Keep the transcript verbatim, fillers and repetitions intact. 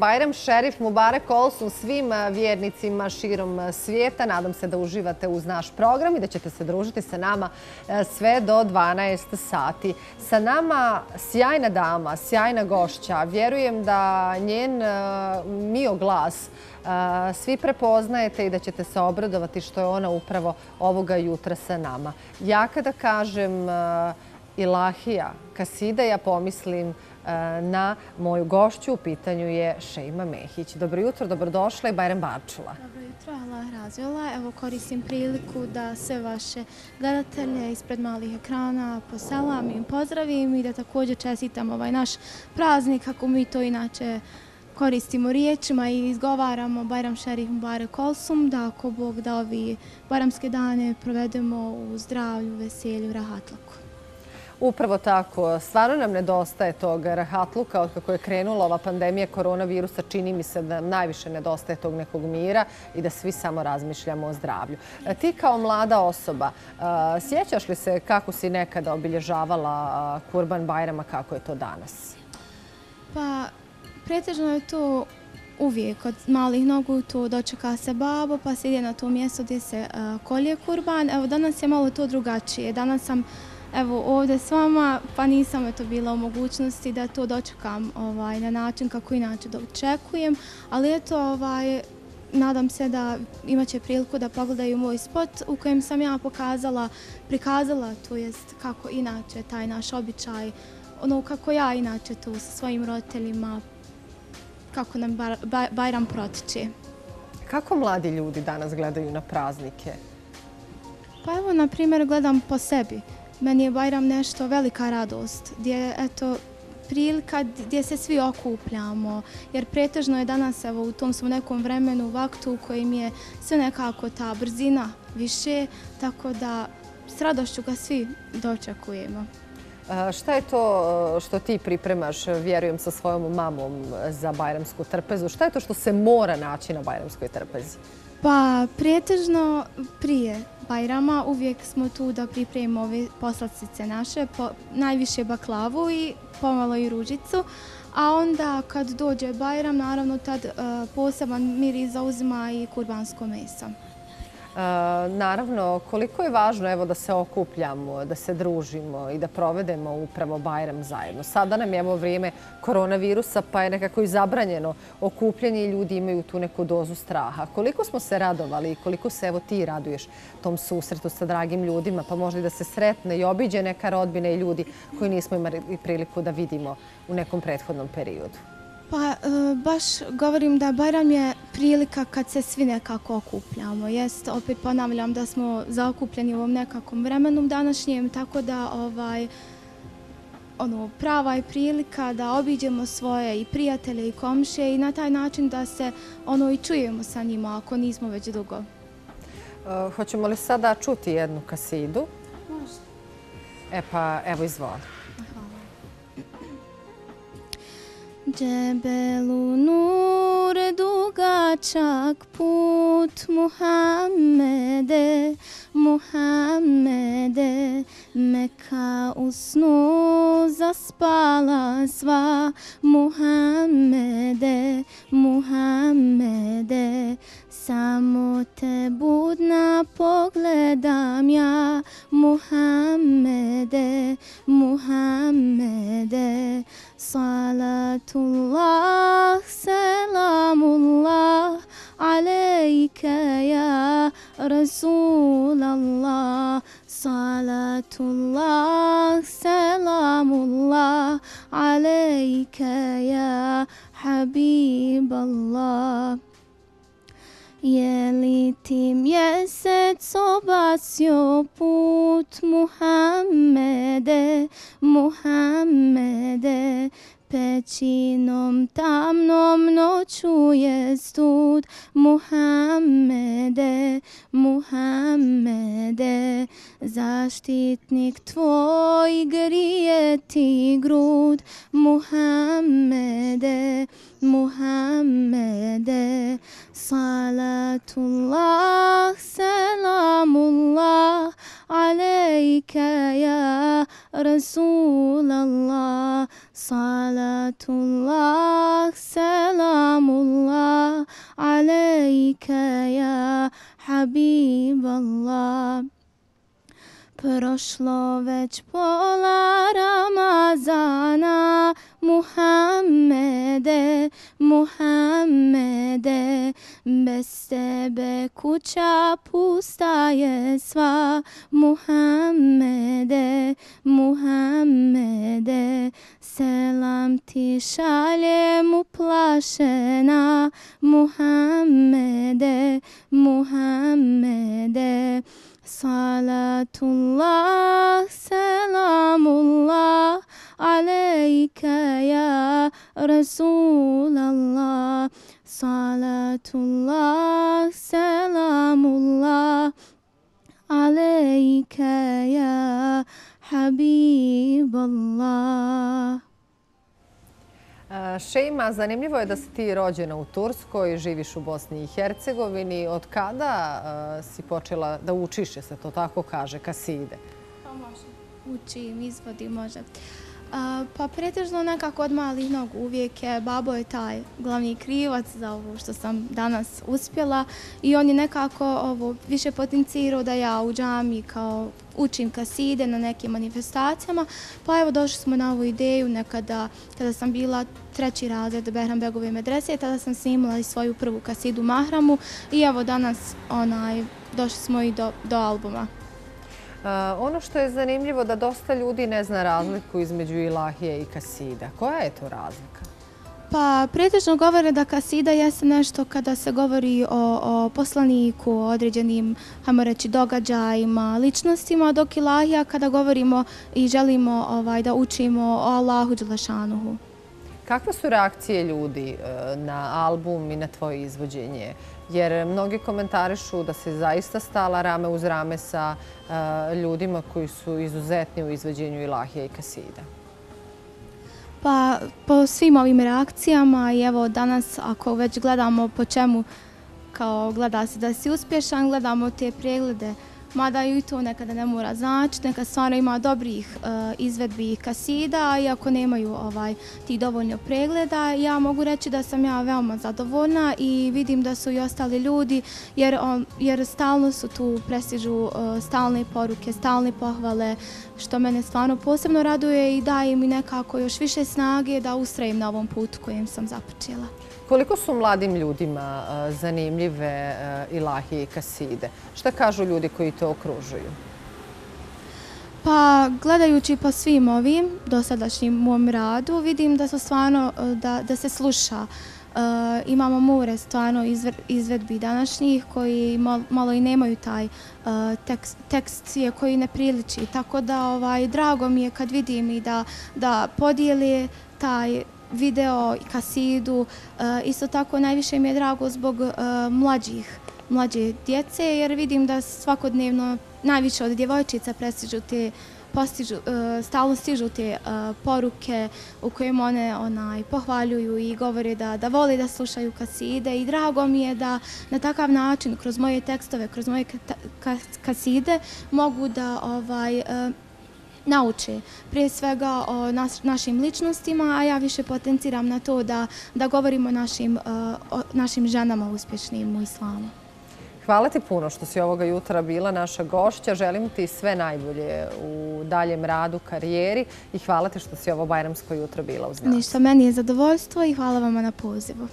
Bajram Šerif Mubarek Olsun svim vjernicima širom svijeta. Nadam se da uživate uz naš program i da ćete se družiti sa nama sve do dvanaest sati. Sa nama sjajna dama, sjajna gošća. Vjerujem da njen mio glas svi prepoznajete i da ćete se obradovati što je ona upravo ovoga jutra sa nama. Ja kada kažem Ilahija, kasida, ja pomislim na moju gošću. U pitanju je Šeima Mehić. Dobro jutro, dobrodošla i Bajram Barčula. Dobro jutro, Allah razvila. Evo koristim priliku da sve vaše gledatelje ispred malih ekrana poselam i pozdravim i da također čestitam ovaj naš praznik, kako mi to inače koristimo riječima i izgovaramo Bajram Šerif Mubarek Olsun, da ako Bog da ovi bajramske dane provedemo u zdravlju, veselju, rahatluku. Upravo tako. Stvarno nam nedostaje tog rahatluka. Od kako je krenula ova pandemija koronavirusa, čini mi se da najviše nedostaje tog nekog mira i da svi samo razmišljamo o zdravlju. Ti kao mlada osoba, sjećaš li se kako si nekada obilježavala Kurban Bajrama, kako je to danas? Pa, pretežno je to uvijek od malih nogu, tu dočeka se babo pa se ide na to mjesto gdje se kolje kurban. Evo, danas je malo to drugačije. Danas sam evo ovdje s vama, pa nisam eto bila u mogućnosti da to dočekam ovaj, na način kako inače dočekujem, ali eto, ovaj, nadam se da imat će priliku da pogledaju moj spot u kojem sam ja pokazala, prikazala, to jest kako inače taj naš običaj, ono kako ja inače tu sa svojim roditeljima, kako nam Bajram protiče. Kako mladi ljudi danas gledaju na praznike? Pa evo, na primjer, gledam po sebi. Meni je Bajram nešto velika radost, gdje je eto prilika gdje se svi okupljamo, jer pretežno je danas evo u tom smo nekom vremenu, vaktu u kojem je sve nekako ta brzina više, tako da s radošću ga svi dočekujemo. Šta je to što ti pripremaš, vjerujem, sa svojom mamom za bajramsku trpezu? Šta je to što se mora naći na bajramskoj trpezi? Pa, pretežno prije Bajrama uvijek smo tu da pripremimo ove poslastice naše, po, najviše baklavu i pomalo i ružicu, a onda kad dođe Bajram, naravno tad e, poseban miris zauzima i kurbansko meso. Naravno, koliko je važno evo, da se okupljamo, da se družimo i da provedemo upravo Bajram zajedno. Sada nam je ovo vrijeme koronavirusa pa je nekako i zabranjeno okupljanje i ljudi imaju tu neku dozu straha. Koliko smo se radovali i koliko se evo ti raduješ tom susretu sa dragim ljudima, pa možda i da se sretne i obiđe neka rodbina i ljudi koji nismo imali priliku da vidimo u nekom prethodnom periodu. Pa baš govorim da Bajram je prilika kad se svi nekako okupljamo. Jest, opet ponavljam da smo zaokupljeni u ovom nekakvom vremenu današnjem, tako da ovaj, ono, prava je prilika da obiđemo svoje i prijatelje i komšije i na taj način da se ono i čujemo sa njima ako nismo već dugo. E, hoćemo li sada čuti jednu kasidu? Možda. E pa evo izvoli. Cebelu nur dugačak put Muhammede, Muhammede, Meka u snu zaspala sva Muhammede, Muhammede, samo te budna pogledam ja Muhammede, Muhammede, Salatullah, selamullah, alejke ja Rasulallah, Salatullah, selamullah, alejke ja Habiballah. Je li ti mjesec obacio put Muhammede, Muhammede, pećinom tamnom noću je stud Muhammede, Muhammede, zaštitnik tvoj grije ti grud Muhammede, Muhammede, Salatullah, selamullah, alejke ja Rasulallah, Salatullah, selamullah. Habiballah. Prošlo već pola Ramazana, Muhammede, Muhammede, bez tebe kuća pusta je sva, Muhammede, Muhammede, selam ti šaljem uplašena, Muhammede, Muhammede. Salatullah, selamullah, alejka ja Rasulallah. Salatullah, selamullah, alejka ja Habiballah. Šeima, zanimljivo je da si ti rođena u Turskoj, živiš u Bosni i Hercegovini. Od kada si počela da učiš, je se to tako kaže, kad si ide? Pa možda. Učim, izvodim možda. Pa pretežno nekako od malih nogu uvijek je, babo je taj glavni krivac za ovo što sam danas uspjela i on je nekako više potencirao da ja u džami kao učim kaside na nekim manifestacijama. Pa evo došli smo na ovu ideju nekada kada sam bila treći razred Behrambegove medrese, tada sam snimila i svoju prvu kasidu Mahramu i evo danas došli smo i do albuma. Ono što je zanimljivo da dosta ljudi ne zna razliku između ilahije i kasida. Koja je to razlika? Pa, pretežno govore da kasida jeste nešto kada se govori o poslaniku, o određenim, hajmo reći, događajima, ličnostima, dok ilahija kada govorimo i želimo da učimo o Allahu Đelešanuhu. Kakve su reakcije ljudi na album i na tvoje izvođenje? Jer mnogi komentarišu da se zaista stala rame uz rame sa ljudima koji su izuzetni u izvođenju ilahije i kasida. Pa po svim ovim reakcijama i evo danas ako već gledamo po čemu kao gleda se da si uspješan, gledamo te preglede. Mada i to nekada ne mora značiti, nekad stvarno ima dobrih izvedbi kasida, iako nemaju ti dovoljno pregleda. Ja mogu reći da sam ja veoma zadovoljna i vidim da su i ostali ljudi, jer stalno su tu, prestižu stalne poruke, stalne pohvale, što mene stvarno posebno raduje i daje mi nekako još više snage da ustrajem na ovom putu kojem sam započela. Koliko su mladim ljudima zanimljive ilahije i kaside? Šta kažu ljudi koji te okružuju? Pa, gledajući po svim ovim dosadašnjim mom radu, vidim da su stvarno, da se sluša. Imamo more stvarno izvedbi današnjih koji malo i nemaju taj tekst koji ne priliči. Tako da, drago mi je kad vidim i da podijeli taj video i kasidu. Isto tako najviše mi je drago zbog mlađih, mlađe djece jer vidim da svakodnevno najviše od djevojčica prestižu te, stalno stižu te poruke u kojima one pohvaljuju i govore da vole da slušaju kaside i drago mi je da na takav način kroz moje tekstove, kroz moje kaside mogu da nauče prije svega o našim ličnostima, a ja više potenciram na to da govorim o našim ženama uspješnim u islamu. Hvala ti puno što si ovoga jutra bila naša gošća. Želim ti sve najbolje u daljem radu, karijeri i hvala ti što si ovo bajramsko jutro bila uz nas. Ništa, meni je zadovoljstvo i hvala vam na pozivu.